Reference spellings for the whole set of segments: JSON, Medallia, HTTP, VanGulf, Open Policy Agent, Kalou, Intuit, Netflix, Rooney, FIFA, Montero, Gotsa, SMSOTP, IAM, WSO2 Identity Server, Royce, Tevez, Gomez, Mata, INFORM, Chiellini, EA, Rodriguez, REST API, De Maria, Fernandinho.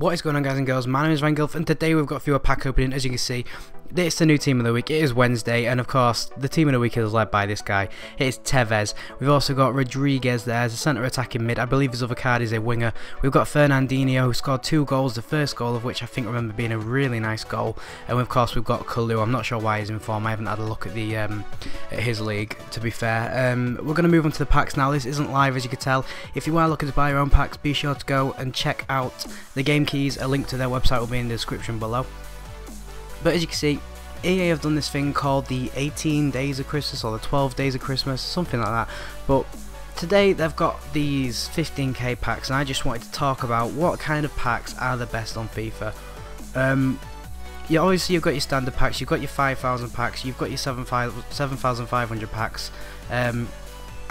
What is going on, guys and girls? My name is VanGulf, and today we've got a few pack opening. As you can see, it's the new team of the week. It is Wednesday, and of course the team of the week is led by this guy. It is Tevez. We've also got Rodriguez there as a centre attacking mid. I believe his other card is a winger. We've got Fernandinho, who scored 2 goals, the first goal of which I think remember being a really nice goal. And of course we've got Kalou. I'm not sure why he's in form. I haven't had a look at the at his league, to be fair. We're going to move on to the packs now. This isn't live, as you can tell. If you are looking to buy your own packs, be sure to go and check out the game keys. A link to their website will be in the description below. But as you can see, EA have done this thing called the 18 days of Christmas or the 12 days of Christmas, something like that. But today they've got these 15k packs, and I just wanted to talk about what kind of packs are the best on FIFA. Yeah, obviously you've got your standard packs, you've got your 5,000 packs, you've got your 7,500 packs.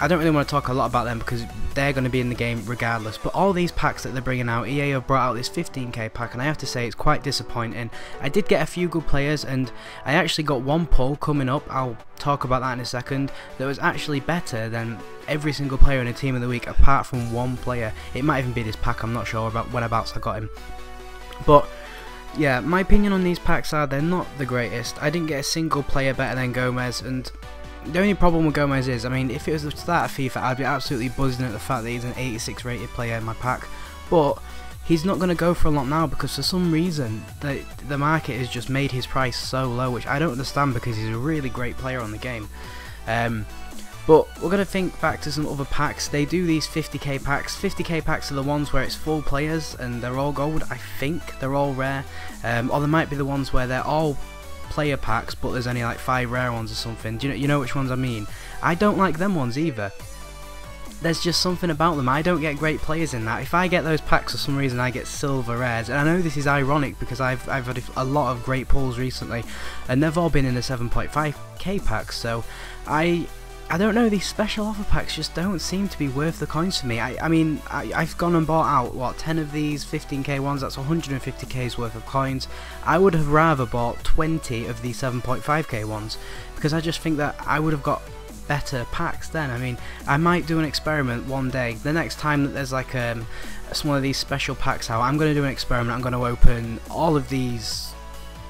I don't really want to talk a lot about them because they're going to be in the game regardless, but all these packs that they're bringing out, EA have brought out this 15k pack, and I have to say it's quite disappointing. I did get a few good players, and I actually got one pull coming up, I'll talk about that in a second, that was actually better than every single player in a team of the week apart from one player. It might even be this pack, I'm not sure about whenabouts I got him. But yeah, my opinion on these packs are they're not the greatest. I didn't get a single player better than Gomez, and the only problem with Gomez is, I mean, if it was the start of FIFA, I'd be absolutely buzzing at the fact that he's an 86 rated player in my pack, but he's not going to go for a lot now because for some reason the market has just made his price so low, which I don't understand because he's a really great player on the game. But we're going to think back to some other packs. They do these 50k packs. 50k packs are the ones where it's full players and they're all gold, I think, they're all rare, or there might be the ones where they're all player packs but there's only like 5 rare ones or something. Do you know which ones I mean? I don't like them ones either. There's just something about them. I don't get great players in that. If I get those packs for some reason, I get silver rares, and I know this is ironic because I've had a lot of great pulls recently and they've all been in the 7.5k packs, so I don't know, these special offer packs just don't seem to be worth the coins for me. I mean, I've gone and bought out, what, 10 of these 15k ones, that's 150k's worth of coins. I would have rather bought 20 of these 7.5k ones, because I just think that I would have got better packs then. I mean, I might do an experiment one day. The next time that there's like some of these special packs out, I'm going to do an experiment. I'm going to open all of these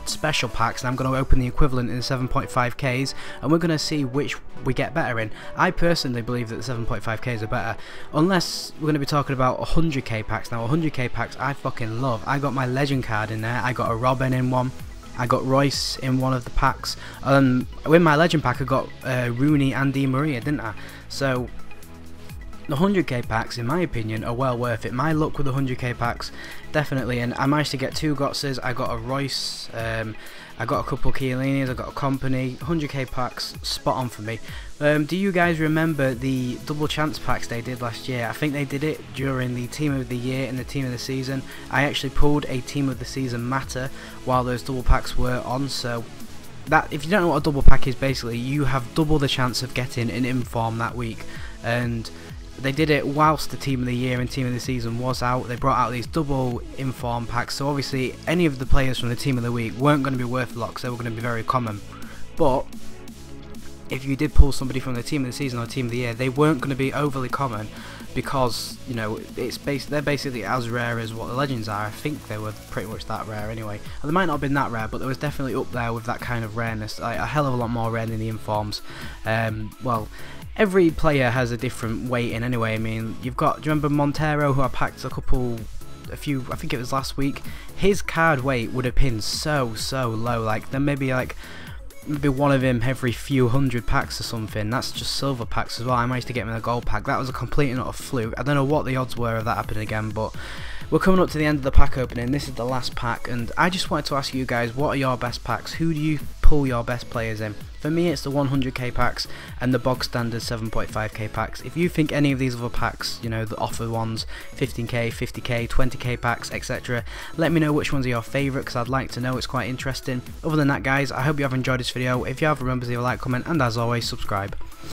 special packs and I'm going to open the equivalent in the 7.5k's and we're going to see which we get better in. I personally believe that the 7.5k's are better, unless we're going to be talking about 100k packs now. 100k packs I fucking love. I got my legend card in there, I got a Robin in one, I got Royce in one of the packs. With my legend pack I got Rooney and De Maria, didn't I? So the 100k packs, in my opinion, are well worth it. My luck with the 100k packs, definitely, and I managed to get 2 Gotsas, I got a Royce, I got a couple Chiellinis, I got a Company. 100k packs, spot on for me. Do you guys remember the double chance packs they did last year? I think they did it during the team of the year and the team of the season. I actually pulled a team of the season Mata while those double packs were on, so that, if you don't know what a double pack is, basically you have double the chance of getting an inform that week, and they did it whilst the team of the year and team of the season was out. They brought out these double inform packs, so obviously any of the players from the team of the week weren't going to be worth a lot because they were going to be very common. But if you did pull somebody from the team of the season or team of the year, they weren't going to be overly common because, you know, they're basically as rare as what the legends are. I think they were pretty much that rare anyway. They might not have been that rare, but they was definitely up there with that kind of rareness, like a hell of a lot more rare than the informs. Well, every player has a different weighting anyway. I mean, you've got, do you remember Montero, who I packed a few, I think it was last week? His card weight would have been so low, like there may be like maybe one of him every few hundred packs or something. That's just silver packs as well. I managed to get him in a gold pack. That was a complete and utter fluke. I don't know what the odds were of that happening again, but we're coming up to the end of the pack opening. This is the last pack, and I just wanted to ask you guys, what are your best packs? Who do you pull your best players in? For me, it's the 100k packs and the bog standard 7.5k packs. If you think any of these other packs, you know, the offer ones, 15k, 50k, 20k packs, etc., let me know which ones are your favourite, because I'd like to know. It's quite interesting. Other than that, guys, I hope you have enjoyed this video. If you have, remember to leave a like, comment, and as always, subscribe.